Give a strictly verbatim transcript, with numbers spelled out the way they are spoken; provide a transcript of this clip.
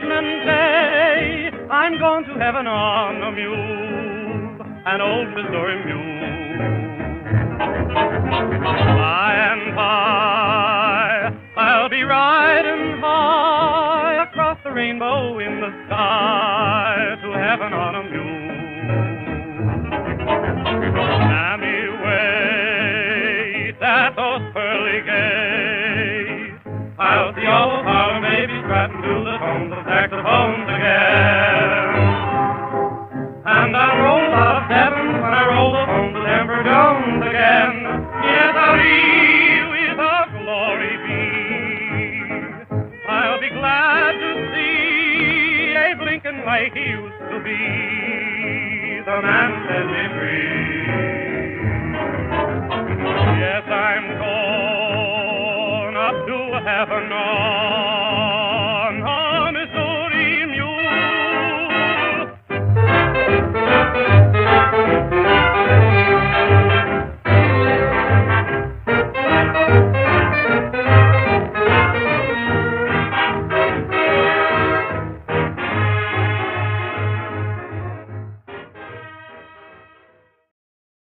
Judgment Day, I'm going to heaven on a mule, an old Missouri mule. By and by, I'll be riding high across the rainbow in the sky to heaven on a mule. Mammy, wait at those pearly gates, I'll see all of our babies strapped to the tones of saxophones again. And I'll roll out of heaven when I roll upon the Denver Jones again. Yes, I'll be with our glory be. I'll be glad to see Abe Lincoln like he used to be. The man set me free. Yes, I'm gone up to heaven now.